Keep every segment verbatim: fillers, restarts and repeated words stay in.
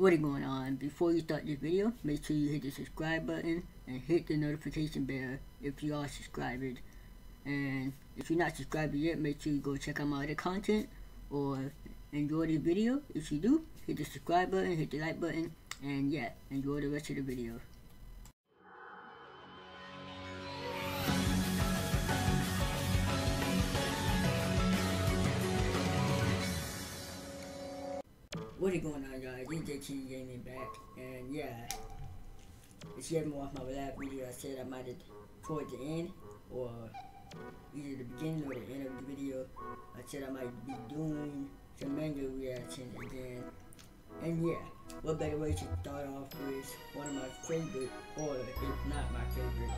what is going on? Before you start this video, make sure you hit the subscribe button and hit the notification bell if you are subscribed. And if you're not subscribed yet, make sure you go check out my other content or enjoy this video. If you do, hit the subscribe button, hit the like button, and yeah, enjoy the rest of the video. What is going on, guys? D J K one N G Gaming back, and yeah, if you haven't watched my last video, I said I might have towards the end or either the beginning or the end of the video, I said I might be doing some manga reactions again. And yeah, what better way to start off with one of my favorite, or if not my favorite,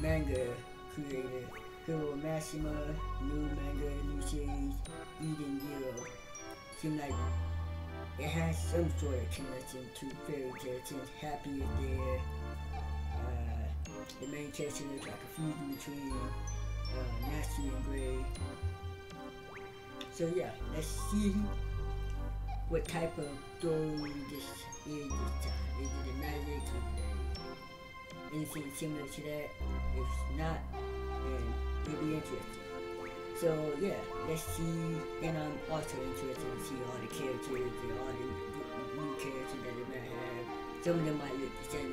manga creator, Hiro Mashima, new manga, new series, Edens Zero. Seems like it has some sort of connection to Fairy Tail since Happy is there. Uh, the main character is like a fusion between uh, Natsu and Grey. So yeah, let's see what type of story this is this time. Is it a magic? Is it anything similar to that? If not, then it'll be interesting. So yeah, let's see, and I'm also interested to see all the characters and all the new characters that they might have. Some of them might look the same,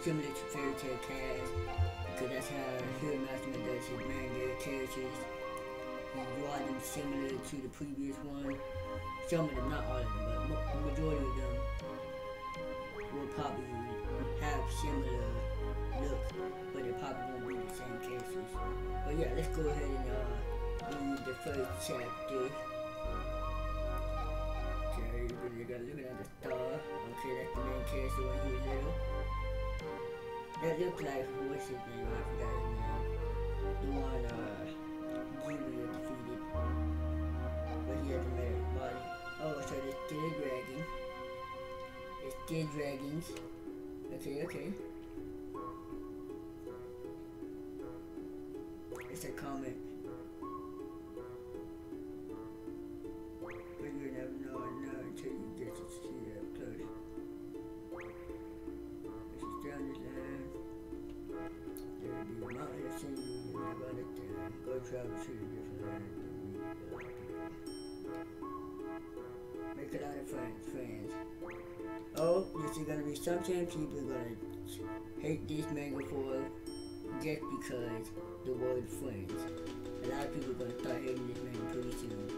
similar to Fairy Tail cast, because that's how Hiro Mashima does his manga characters. He draws them similar to the previous one. Some of them, not all of them, but the majority of them will probably have similar look, but they probably won't be the same characters. But yeah, let's go ahead and uh, in the first chapter. Okay, you really gotta look at the star. Okay, that's the main character when he was little. That looks like, what's his name? I forgot his name. The one, uh, Julia defeated. But he has a better body. Oh, so there's still a dragon. There's still dragons. Okay, okay. It's a comment. Travel to different make a lot of friends, friends. Oh, this is gonna be something people are gonna hate this manga for just because the word friends. A lot of people are gonna start hating this manga pretty soon.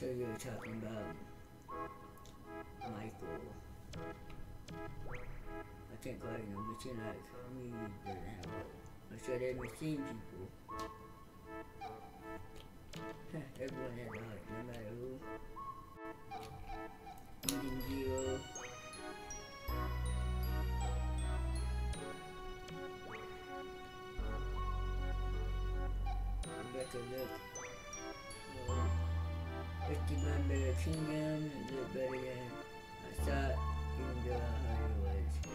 So you're talking about Michael. I can't call him but you're like me doesn't have I'm sure they've seen people. Everyone has a heart, no matter who. Edens Zero. Rebecca, look. fifty-nine better kingdom, a little better than I thought, even though I heard it was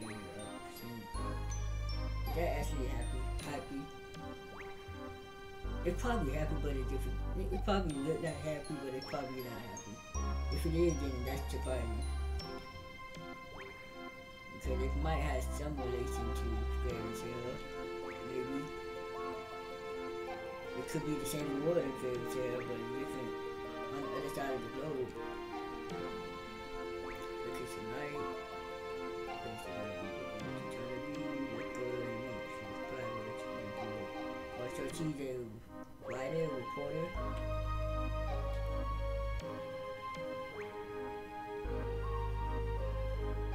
really up. Is that actually happy? Happy? It's probably happy, but it's different. It, it probably looked not happy, but it's probably not happy. If it is, then that's surprising. Because it might have some relation to Fairy Tail, maybe. It could be the same word in Fairy Tail, but it's different on the other side of the globe. Look at some light. That's the light you trying to be. Look good and look. She's proud of what you're going to do. Also, she's a writer, reporter.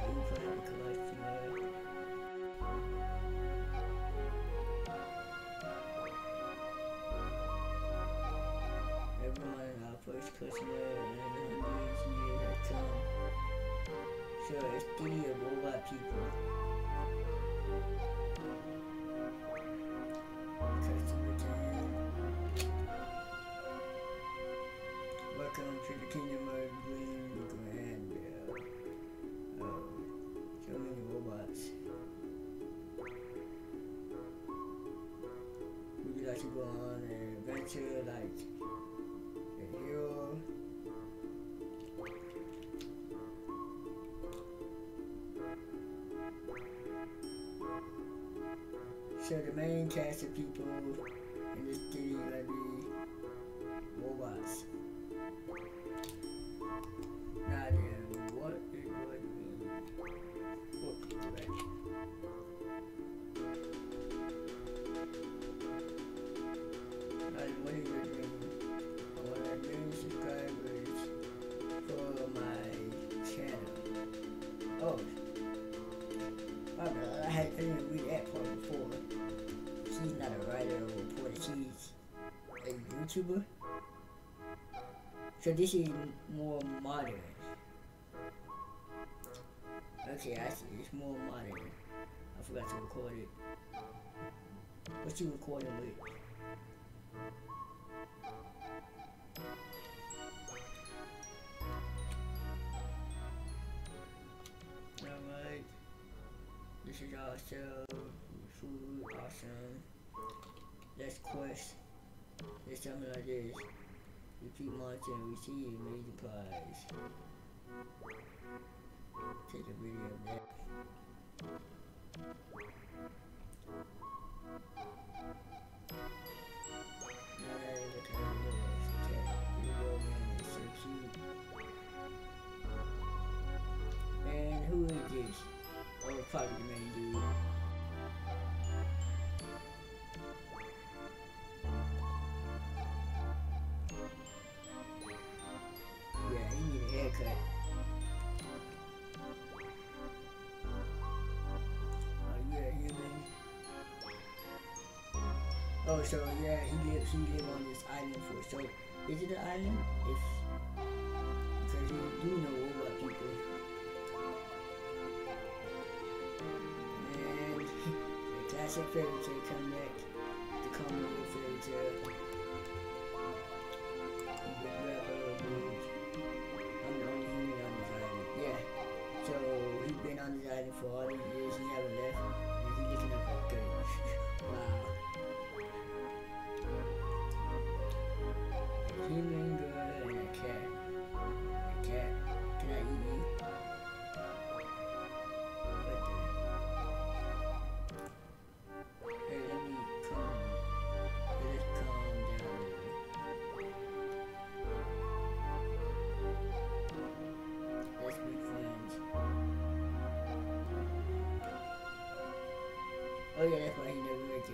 You probably collect some light. First customer and then it's me. So it's three of robot people. Customer time. Welcome to the kingdom of Green Grand Bell. go on an adventure like a hero. So the main cast of people in this city will be robots. Now then, what it would mean? We'll go back. Now then, what it would mean? I want a million subscribers for my channel. Oh, my bad. I had didn't read that part before. She's not a writer or a reporter. She's a YouTuber. So this is more modern. Okay, I see. It's more modern. I forgot to record it. What you recording with? Alright. This is ourselves. Food. Awesome. Let's quest. There's something like this. Repeat monster and receive amazing prize. Take a video of that. Now that is a kind of okay. Video game is so cute. And who is this? Oh, probably the main dude. Okay. Are you a human? Oh, so yeah, he lives. He lives on this island for. So, is it an island? If because you do know robot people. And the classic fairy tale come back. The common fairy tale. You can grab a little bit. So he's been on this island for all these years, he haven't left, and he's looking up like dirt. Wow. Human girl and a cat. A cat? Can I eat you? What the? Hey, let me calm. Let us calm down. Let's be friends. Oh yeah, that's why he never met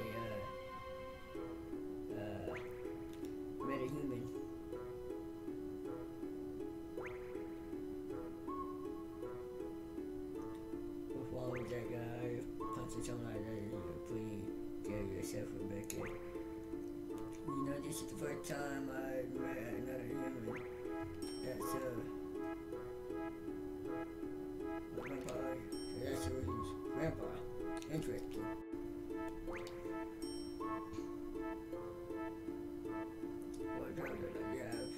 a, uh, uh, met a human. What's wrong with that guy? Punching someone like that, you're pretty care of yourself, Rebecca. You know, this is the first time I met another human. That's, uh, a vampire. So that's who he's, vampire. Interesting. What do I have?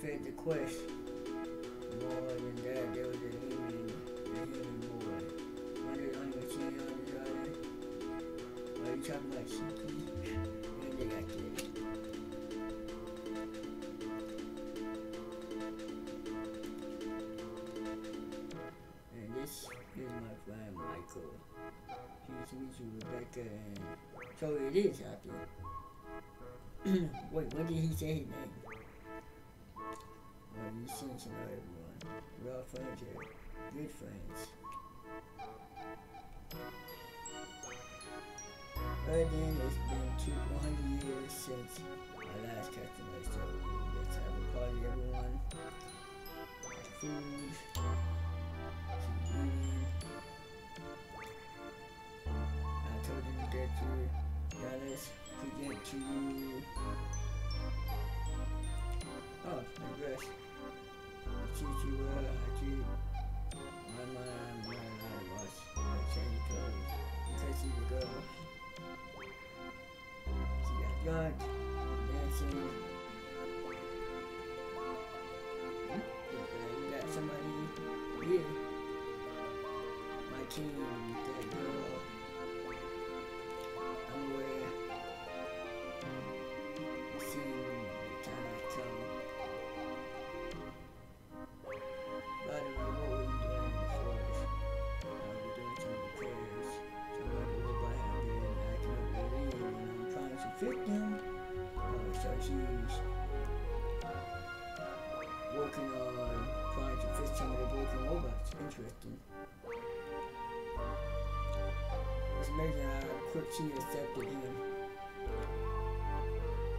Fed the quest. More than that, there was a human, a human boy. One of the only machine on the island. Are you talking about Suki? And they got killed. And this is my friend Michael. He's meeting Rebecca and so it is out there. Wait, when did he say his name? Well, you seem to know everyone. We're all friends here. Good friends. Right then, it's been two hundred years since my last customer, so let's have a party everyone. Food. Now let's present to you. Oh, I guess. I treat you well, I treat my mind, my mind was. I change clothes. Because she's a girl. She got young, dancing. You got somebody here. My team, that girl. I'm aware victim. Which I choose. Working on trying to fix some of the broken robots. Interesting. It's amazing how quick she accepted him.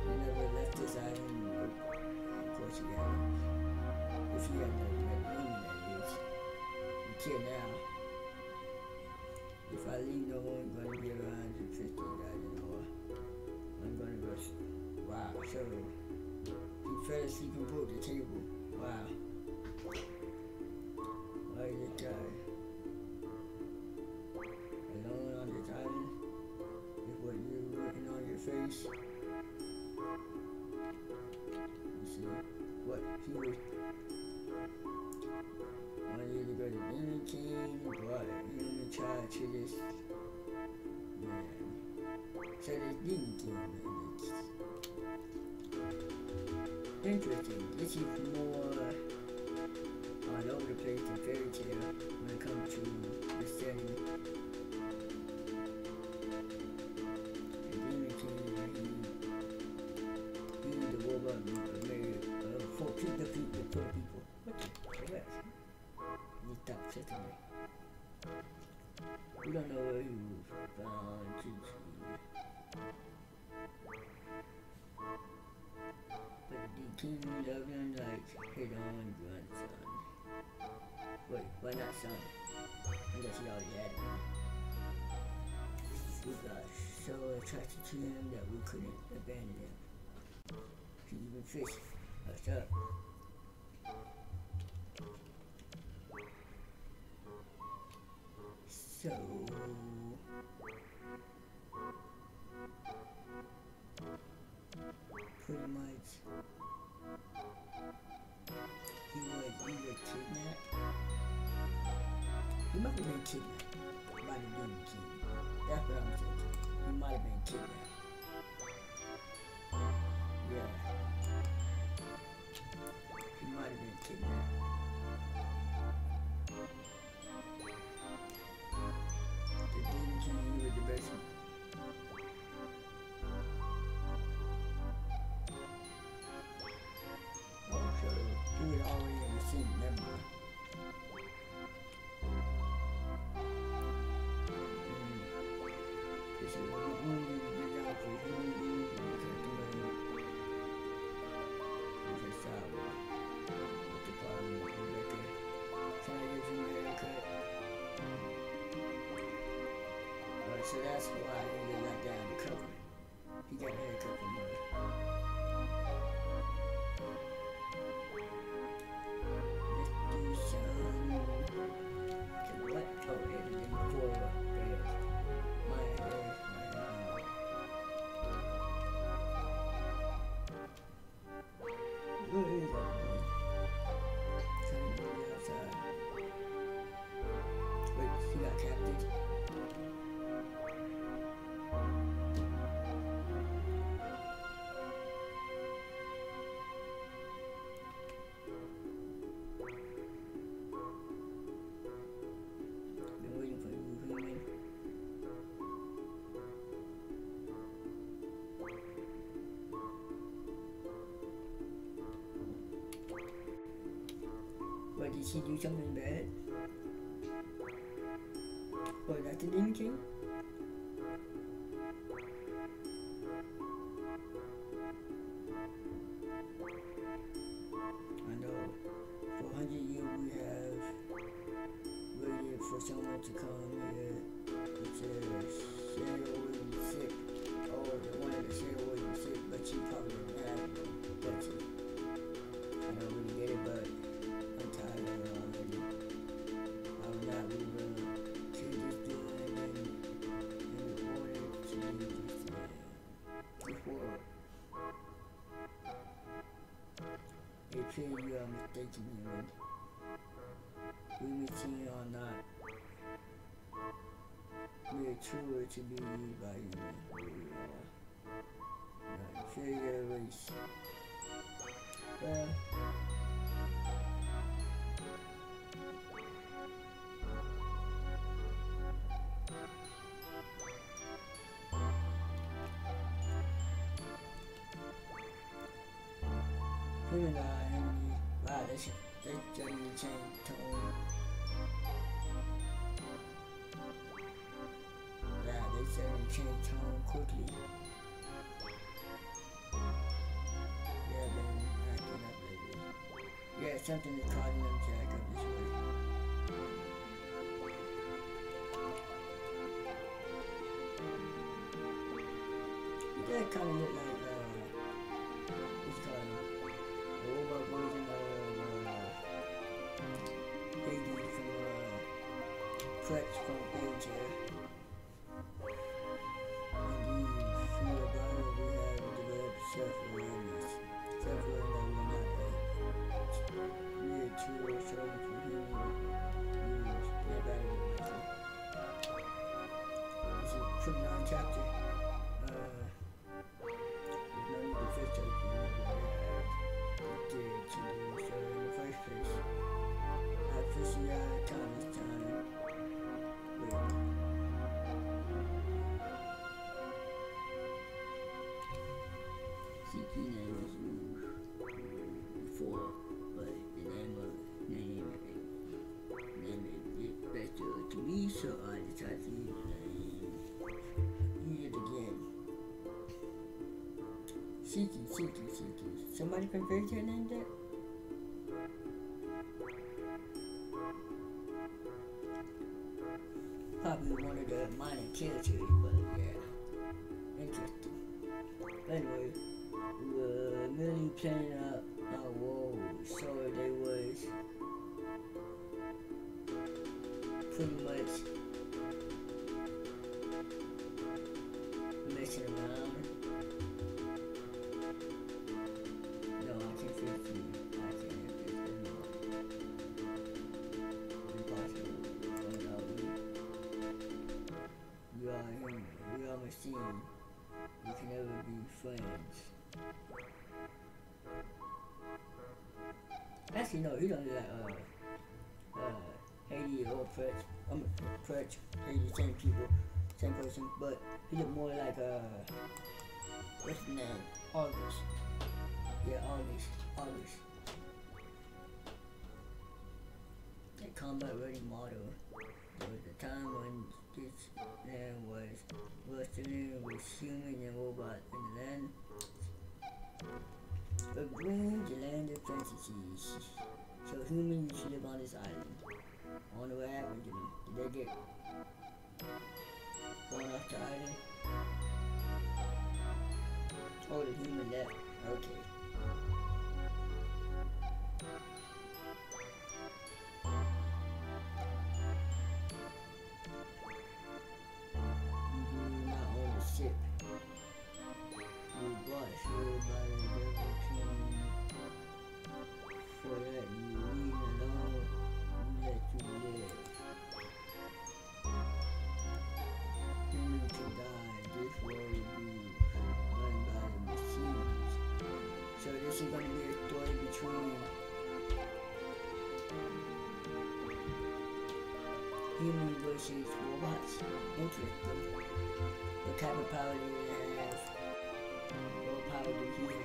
He never left this island. Of course he hadn't. If he hadn't left me, that is. Until now. If I leave, no one gonna get around to fifty guys anymore. I'm gonna go. Wow, so he fell asleep and broke the table. Wow. Why is it tired? Alone on this island? With what you're written on your face? You see what he was. One year ago, the demon king brought a human child to this man. So this demon king is interesting. This is more all over the place than Fairy Tail when it comes to the setting. The demon king, he, he is the robot that made uh, for the people, for people. What the? We don't know where he was found to but the king doesn't like his own grandson. Wait, why not son? I guess he already had one. We got so attracted to him that we couldn't abandon him. He even fished us up. So, pretty much, he was either kidnapped, he might have been kidnapped, he might have been kidnapped, that's what I'm thinking, he might have been kidnapped, yeah, he might have been kidnapped. The best one. Oh, so do it already in the scene, never mind. Mm. This is what we need to get out for human beings and we can't do anything. We just saw what the problem is with Rebecca. Can I give you a haircut? Mm. So that's why he didn't let down the cover. He got a haircut from her. Let's do some. What? Oh, editing for bed. My hair, my hair. Where is that one? Trying to get outside. Wait, she got captured. Did she do something bad? Oh, that's the Demon King? I know. For a hundred years we have waited for someone to come here. It's a Sarah wasn't sick. Oh, the one that Sarah wasn't sick, but she probably didn't have it. That's it. I don't really get it, but you are mistaken, human. We may see or not. We are truer to be used by human. We are an inferior race. Well, English. Yeah, they said we change tone quickly. Yeah, been acting up lately. Yeah, something is causing them to act up this way. That kind of look like, uh, what's it called? The robot version of, uh, Hades from, uh, Preps from Fairy Tail. And we feel about it, we have developed self-awareness. Self-awareness that we're not, uh, we are too short for human beings. We're better than it's a criminal chapter. Seeking, seeking, seeking. Somebody from Fairy Tail named that? Probably one of the minor characters, but yeah. Interesting. Anyway, we were merely playing out our whoa, so they was pretty much messing around. Scene. We can never be friends. Actually, no, he don't do that. Uh, uh, Hades or Pretch. I'm um, Pretch, Hades, same people, same person, but he look more like uh, what's his name? August. Yeah, August, August. That combat-ready model. There was a time when this land was rustling with humans and robots in the land of dreams, the land of fantasies. So humans used to live on this island. I wonder what happened to them. Did they get thrown off the island? Oh, the human left. Okay. Human versus robots. Interesting. What kind of power do they have? What power do he have?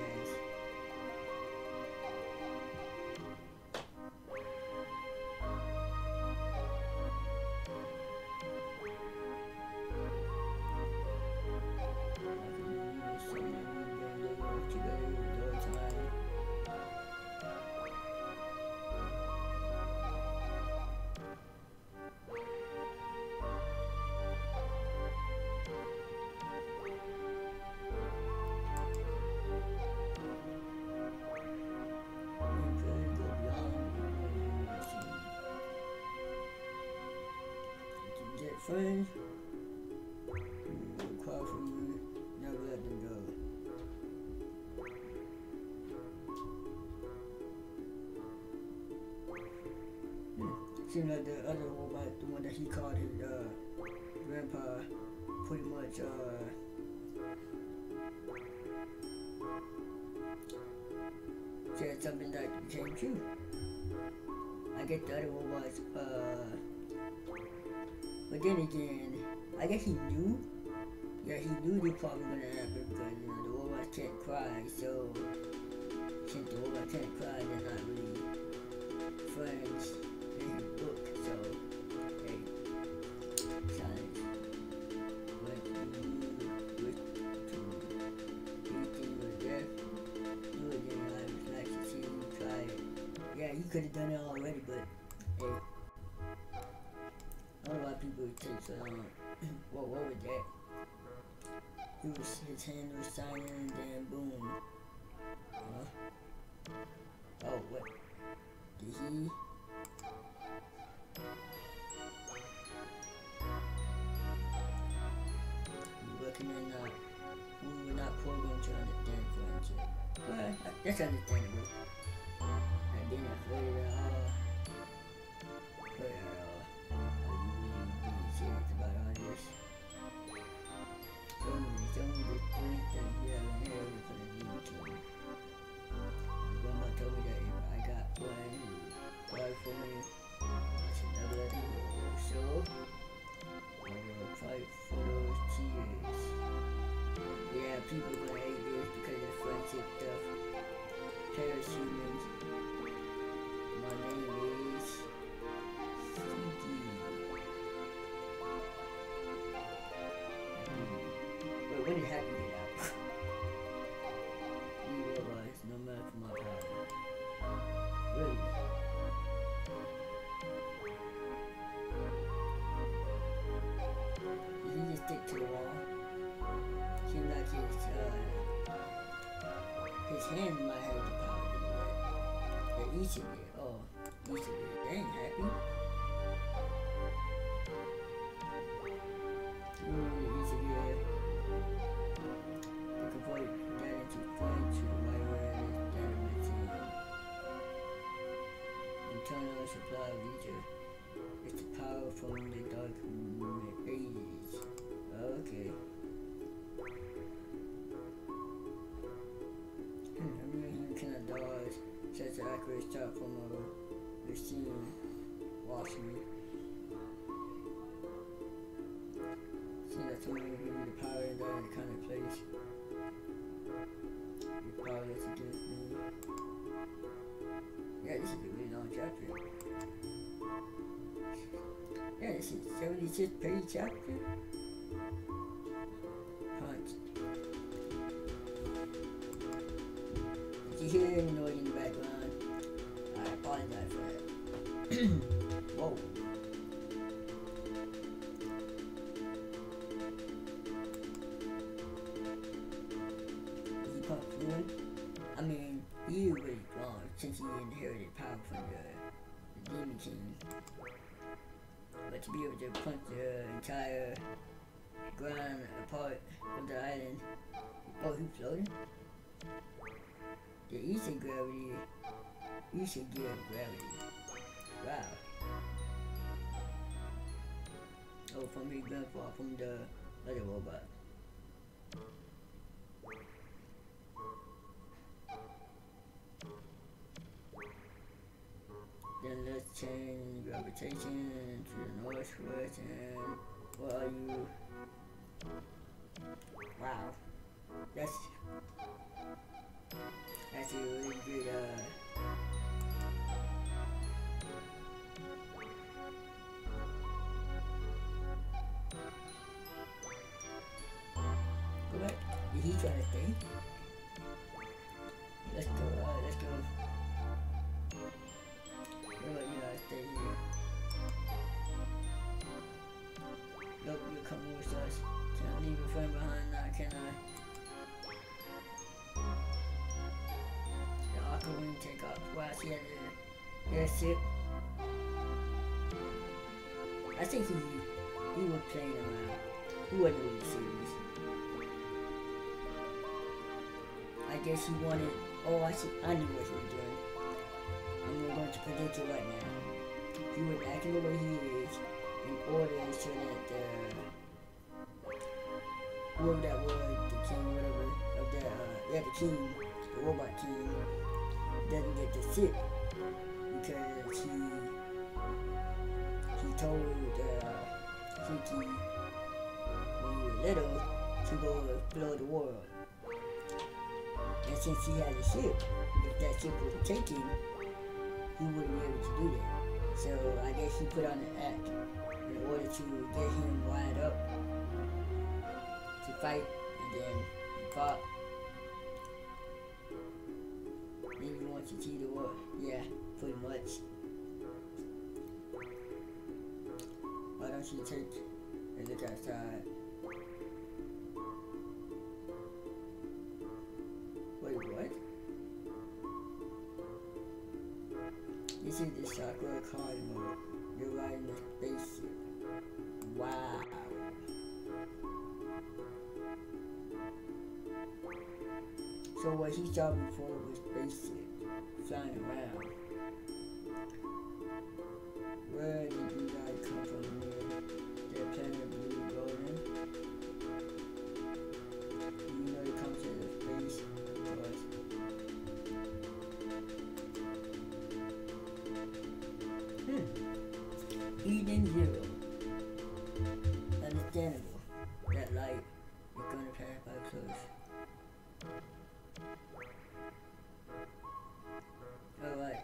Friends, call from you, never let them go. Hmm. Seems like the other robot, the one that he called his uh, grandpa, pretty much uh, said something that became true. I guess the other robots, uh, but then again, I guess he knew. Yeah, he knew this probably gonna happen because you know the robots can't cry. So since the robots can't cry, they're not really could have done it already, but hey, I don't know why people would think so long. Well, what was that? He was, his hand was silent, and then boom. Huh? Oh, what? Did he? Looking at now. We were not programmed to understand friends yet. Well, that's understandable. I didn't play it at all. Play it at all. Are you really being serious about all this? Show me, show me the three things you haven't heard from the game to me. My grandma told me that if I got what I need, right for me, I should never let you go. So, I will fight for those tears. Yeah, people are gonna hate this because of friendship stuff. Terrorist humans. My name is Stinky. Wait, what did Happy get out? You realize no matter for my power. Really? Did he just stick to the wall? Seems like his, uh, his hand might have the power to do that. That he should be, oh, he should be. That ain't Happy. Ooh, he should be. I can put that into point to the right where it is down in the team. Internal supply of nature. It's the power from the dark ages. Okay. Such an accurate shot from a machine watching me. See, that's only going to give me the power and die in the kind of place. You're powerless against me. Yeah, this is a really long chapter. Yeah, this is a seventy-six page chapter. Punch. Did you hear any noise in the background? I apologize for that. Whoa. He pumped fluid? I mean, he was wrong since he inherited power from the, the Demon King. But to be able to punch the entire ground apart of the island. Oh, he floated? Yeah, you said gravity. You should give gravity. Wow. Oh, from his grandpa, from the other robot. Then let's change gravitation to the northwest and where are you? Wow. That's That's a really good, uh... Go back. Did he try to stay? Let's go, uh, let's go. What about you, I stay here? Look, you're coming with us. Can I leave your friend behind now, can I? Going to take off while she had a airship. I think he, he was playing around. He wasn't really serious. I guess he wanted, oh I see, I knew what he was doing. I'm going to predict it right now. He was acting the way he is in order to ensure that the, whoever that was, the king, whatever, of that, uh, yeah the king, the robot king, doesn't get to sit because he he told uh, Tiki when he was little to go explore the world. And since he had a ship, if that ship was taken, he wouldn't be able to do that. So I guess he put on an act in order to get him wired up to fight, and then he fought. much it's either or. Yeah, pretty much. Why don't you take a look outside? Wait, what? This is the Sakura Cardinal. You're riding the spaceship. Wow. So what he saw before was spaceship flying around. Where did you guys come from? They're playing a blue golden. You know it comes in the space, of course. Hmm. Edens Zero. Understandable. That light is gonna pass by close. Alright.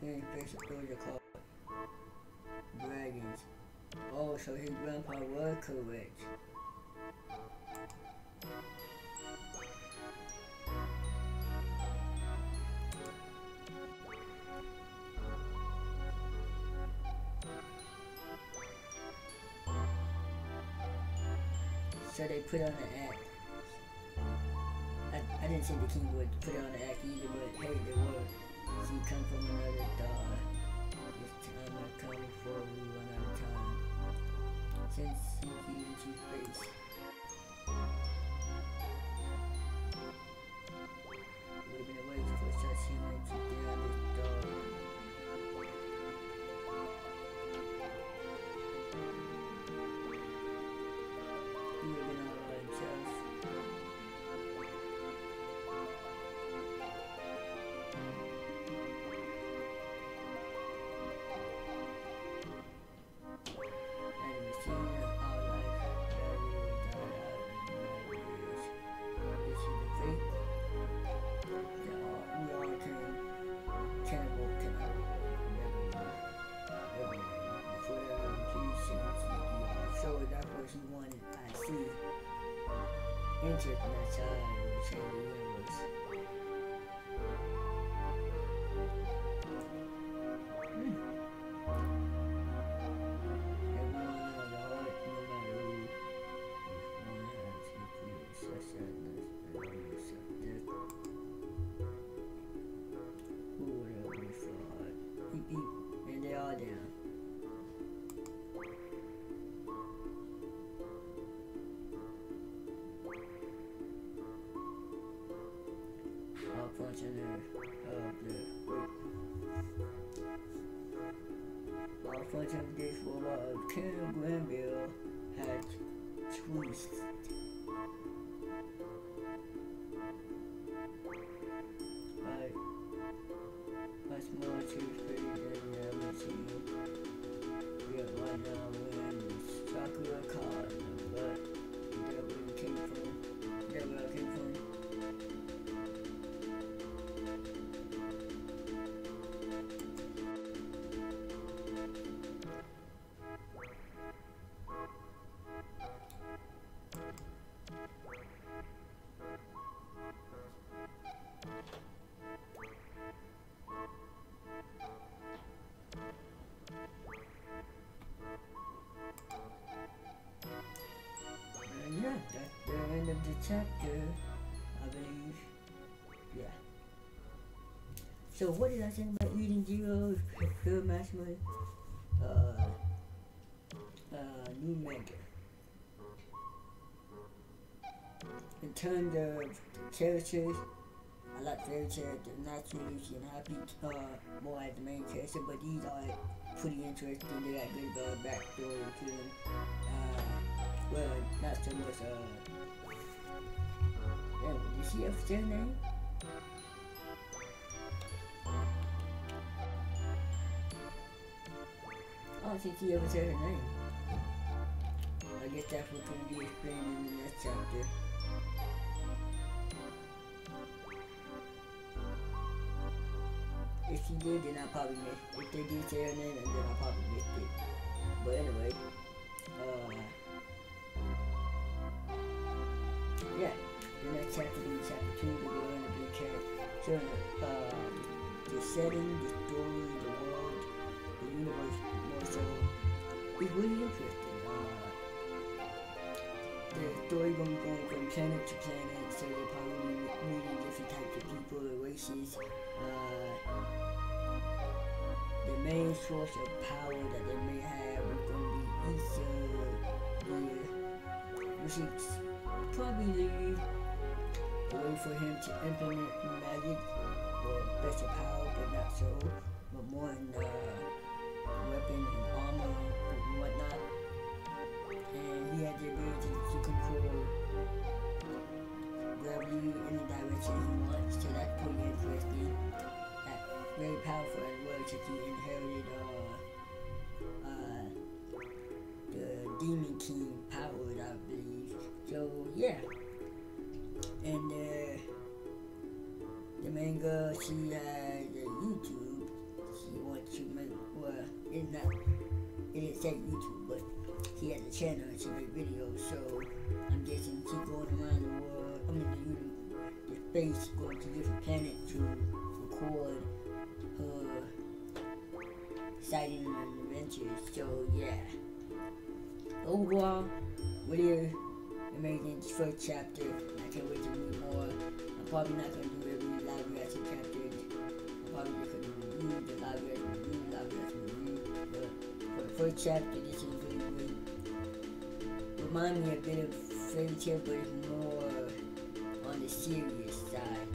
Here's basic soldier called Dragons. Oh, so his grandpa was correct. So they put on the act. I, I didn't say the king would put on the act either, but hey, they would. She come from another star. This time I come before we run out of time. Since she came to face. It would have been a waste for such human to get out of this star. He would have been all by himself. Interest in that child will change the universe. Mm. Everyone has a heart, no matter who. If one has to feel such sadness, but only such death. Who would have wished for a heart? Beep beep, and they are down. Punch in the, uh, the, wait. Our function of this robot of Colonel Granville had twist. Right. Much more to pretty than the other team. We are right now wearing the Sakura card, but that where we came from. That where I came from. Chapter, I believe. Yeah. So what did I think about Edens Zero, Hiro Mashima, uh, uh, new manga? In terms of characters, I like Fairy Tail, Natsu, and Happy uh, more as the main character, but these are pretty interesting. They got good uh, backstory to them. Uh, well, not so much. Uh, Oh, is she official now? I don't think he ever said her name. I guess that's what's going to be explained in the next chapter. If she did, then I probably missed it. If they did say her name, then I probably missed it. But anyway, uh... yeah. The next chapter will be chapter two, the girl and the blue cat. Sure, um, the setting, the story, the world, the universe, more so, it's really interesting. Uh, the story going from planet to planet, so they're probably meeting different types of people and races. Uh, the main source of power that they may have is going to be easier, yeah, which is probably a way for him to implement magic or special power, but not so, but more in the uh, weapon and armor and whatnot. And he had the ability to control gravity in the direction he wants, so that's pretty interesting. That's very powerful as well, since he inherited uh, uh, the Demon King powers, I believe. So yeah. And uh, the main girl, she has uh, YouTube. She wants to make, well, it's not, it didn't say YouTube, but she has a channel and she makes videos. So I'm guessing she goes around the world, I mean the, the space, going to different planets to record her sightings and adventures. So yeah, overall, what is amazing first chapter. I can't wait to read more. I'm probably not going to do every library action chapter. I'm probably just going to review the library action review, the library action review. But for the first chapter, this is really good. Remind me a bit of Fairy Tail, but it's more on the serious side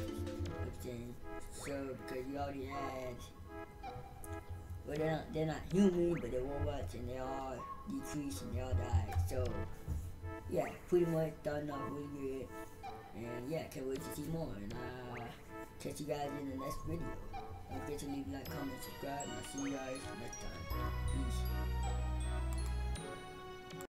of things. So, because you already had, well, they're not, they're not human, but they're robots, and they all decreased and they all died. So, yeah, pretty much starting off really good, and yeah, can't wait to see more, and uh, catch you guys in the next video. Don't forget to leave a like, comment, subscribe, and I'll see you guys next time. Peace.